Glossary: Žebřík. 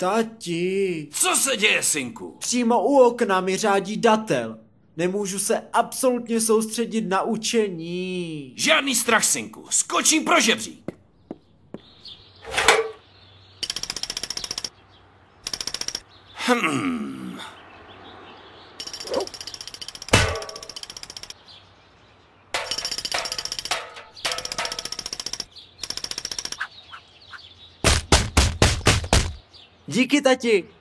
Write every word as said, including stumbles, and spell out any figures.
Tati. Co se děje, synku? Přímo u okna mi řádí datel. Nemůžu se absolutně soustředit na učení. Žádný strach, synku. Skočím pro žebřík. Hmm. Díky, tati.